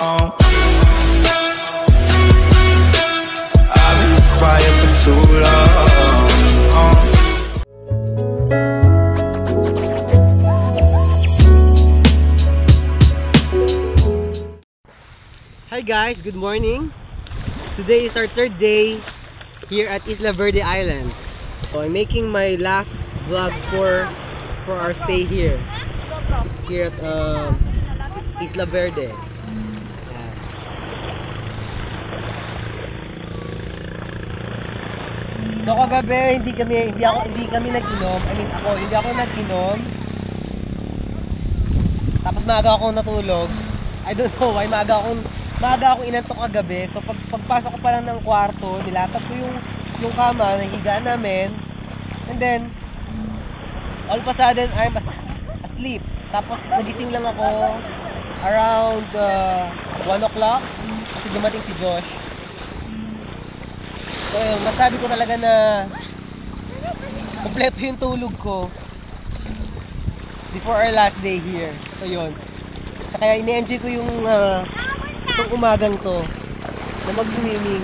I've been quiet for too long. Hi guys, good morning. Today is our third day here at Isla Verde Islands. So I'm making my last vlog for our stay here at Isla Verde. So kagabi hindi kami nag-inom. I mean ako, hindi ako nag-inom. Tapos maaga akong natulog. I don't know why maaga akong inantok kagabi. So pagpasok ko pa lang ng kwarto, nilatag ko yung kama na higaan namin. And then all of a sudden I'm asleep. Tapos nagising lang ako around 1 o'clock kasi dumating si Josh. So yun, masabi ko talaga na kompleto yung tulog ko before our last day here. So yun. So kaya ini-enjoy ko yung itong umagang to na mag-swimming.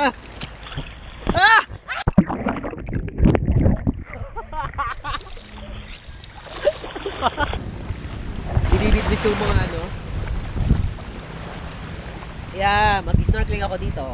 Ah! Ah! Binibitbit yung mga ano. Yeah, mag-snorkeling ako dito.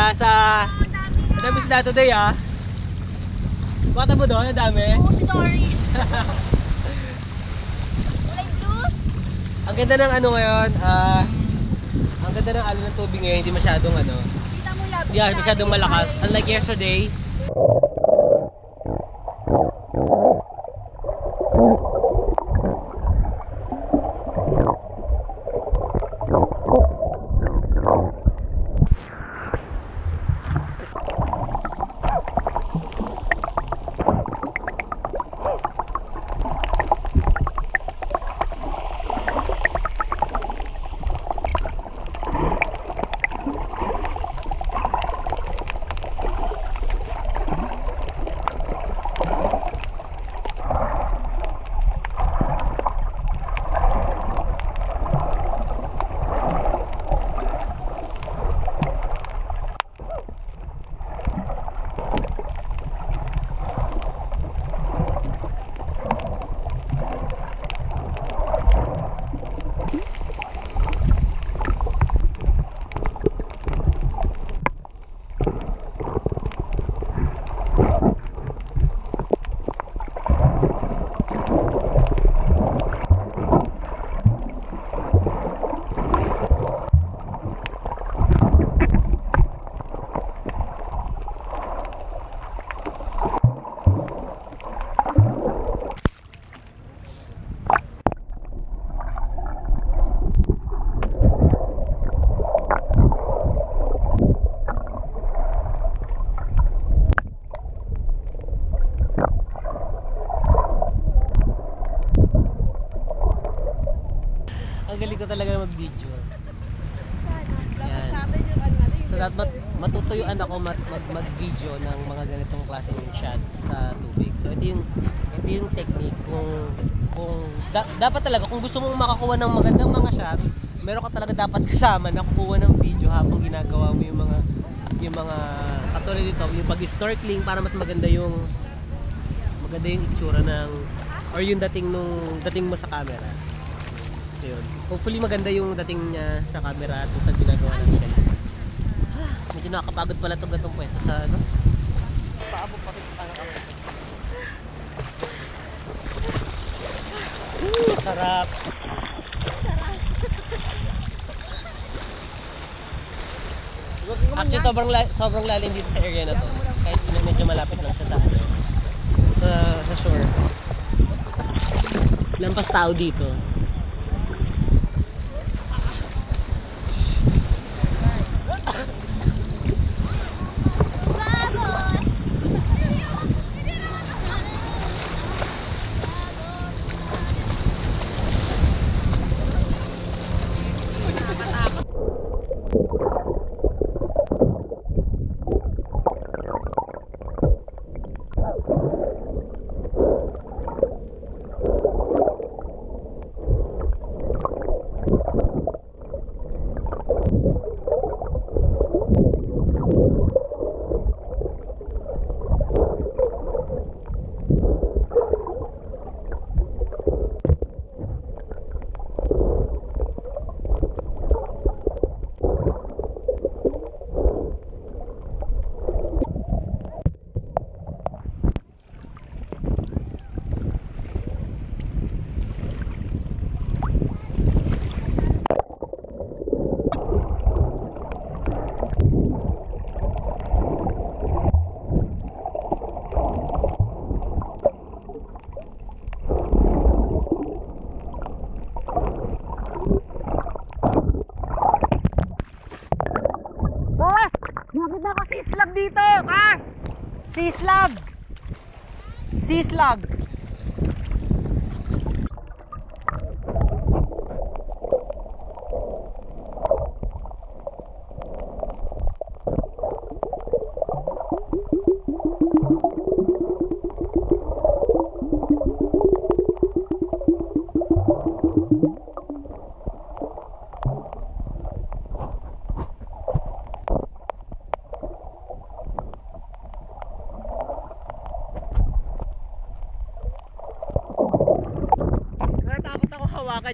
Ang dami isda today ah. Bata mo doon, ang dami. Oo, si Doris. Ang ganda ng ano ngayon, ang ganda ng alon ng tubig ngayon, hindi masyadong ano. Kita mo labi. Yeah, masyadong malakas. Unlike yesterday. ka talaga mag-video. So that matutuyuan ako mag-video ng mga ganitong klase ng shot sa tubig. So ito yung technique kung dapat talaga kung gusto mong makakuha ng magandang mga shots, meron ka talaga dapat kasama na kukuha ng video habang ginagawa mo yung mga katulad dito, yung pag-snorkeling para mas maganda yung itsura ng or yung dating mo sa camera. So yun. Hopefully maganda yung dating niya sa camera at sa ginagawa natin. Medyo nakakapagod pala itong pwesto sa ano. Paabo pa rin para kapag. Sarap! Actually, sobrang lalim dito sa area na to. Kahit medyo malapit lang siya sa shore. Lampas tao dito. Sislog dito, Mas! Sislog!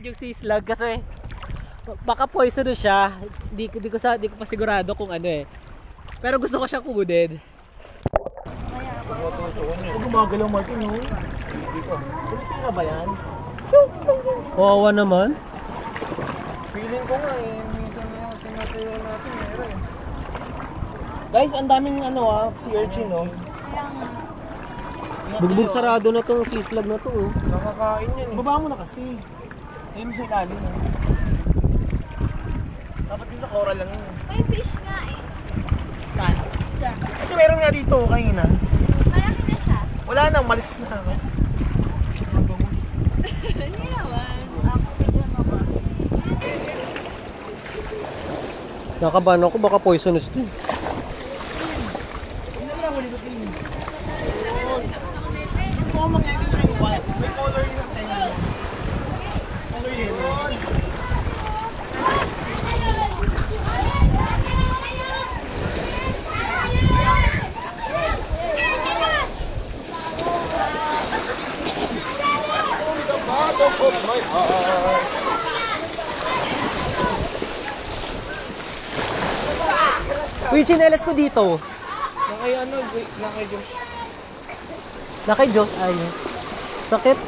Yung sislog kasi baka poisonous siya, di ko pa sigurado kung ano eh, pero gusto ko siya kunin. Gumagalaw Martin, oh. Pilipinas ba yan? Kawawa naman, feeling ko nga eh, minsan nga sinatayo natin meron eh. Guys, ang daming ano sea urchin, oh. Bugbog sarado na tong sislog na to, oh. Nakakain yan eh. Baba mo na kasi. Ayun sa ilalim. Dapat sa coral lang yun. May fish nga eh. Saan? Saan? Ito meron nga dito kanina. Malaki na siya. Wala nang, malis na. Mabungus. Hindi naman. Nakabahan ako, baka poisonous din. Uy, chinelas ko dito. Nakay Josh. Nakay Josh, ayun. Sakit.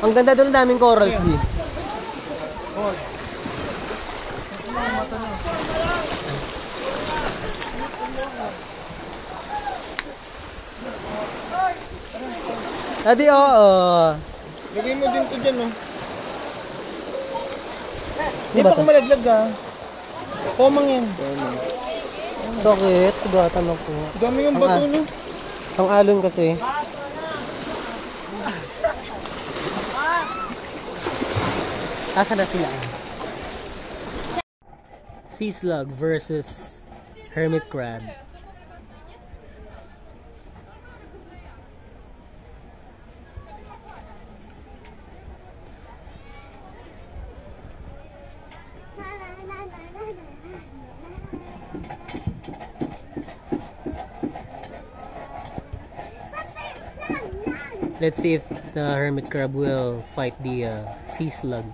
Ang ganda doon, ang daming corals din. Adi, oo. Lagay mo din ko dyan, no? Hindi pa kumalaglag, ha? Komang yan. Sakit, sugatan ako. Dami yung bato, no? Ang alon kasi. Asa na sila? Sea slug versus hermit crab. Let's see if the hermit crab will fight the sea slug.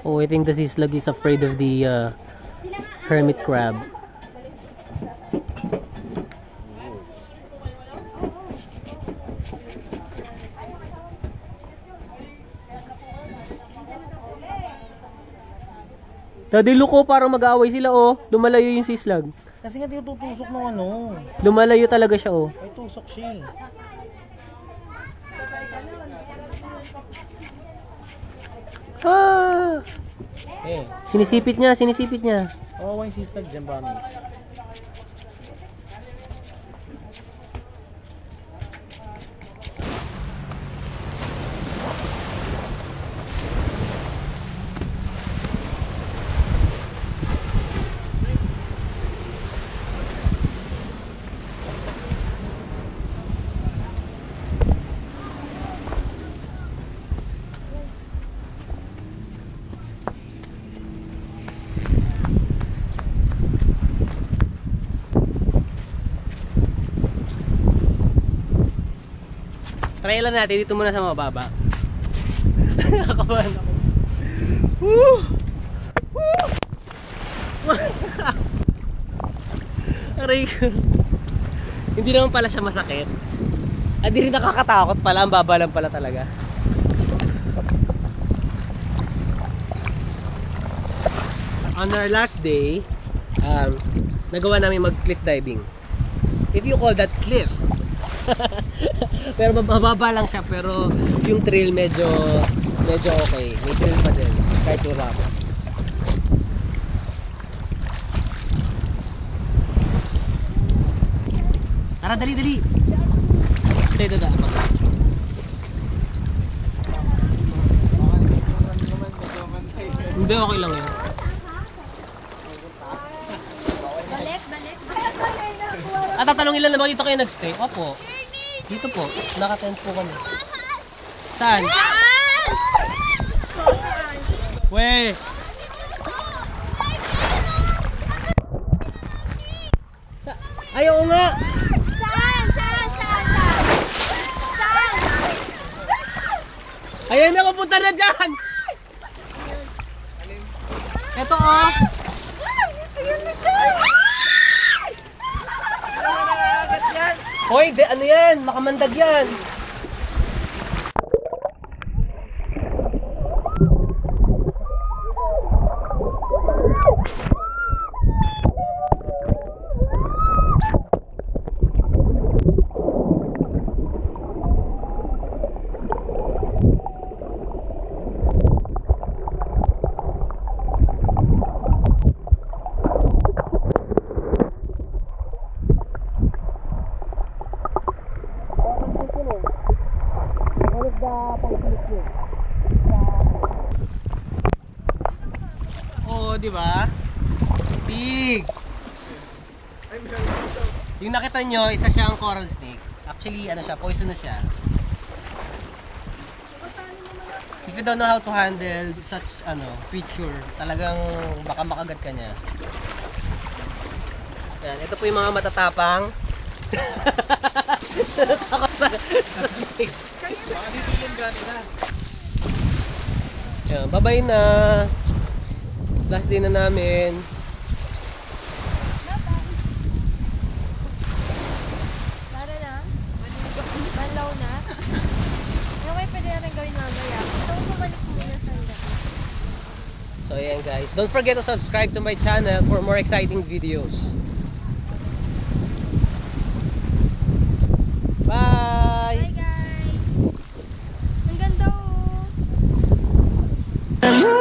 Oh, I think the sea slug is afraid of the hermit crab. Daddy, look, oh, parang mag-aaway sila, oh. Lumalayo yung sea slug. Kasi nga dito tutusok ng ano. Lumalayo talaga siya, oh. Ay, tusok siya. Ah! Eh. Sinisipit niya, sinisipit niya. Oo, oh, yung sea slug dyan, promise. Try lang natin, dito muna sa mababa. Nakakabahan ako. Woo! Woo! Aray ko. Hindi naman pala siya masakit. At di rin nakakatakot pala. Ang baba lang pala talaga. On our last day, nagawa namin mag-cliff diving. If you call that cliff. Pero mababa lang siya, pero yung trail medyo okay. May trail pa din kahit wala pa. Tara, dali, dali. Stay to the hindi, okay lang yun. At tatanong ilan naman dito kayo nagstay? Opo. Dito po, naka-tent po kami. Saan? Wey! Ayaw nga! Saan? Saan? Saan? Saan? Ayan na, papunta na dyan! Eto oh! Ayan na siya! Hoy, ano yan? Makamandag yan! Oh, di ba? Snake. Yung nakita nyo, isa siyang coral snake. Actually, ano siya, poisonous siya. If you don't know how to handle such ano, creature, talagang baka makagat ka niya. Yan, ito po yung mga matatapang. Natakot sa snake. Baka dito yung gano'n na. Yan, bye-bye na. Last day na namin. Para na? Banlaw na? Naway pwede natin gawin mamaya. So, kumalik muna sa handa. So, ayan guys. Don't forget to subscribe to my channel for more exciting videos. Bye! Bye guys! Ang ganda oh!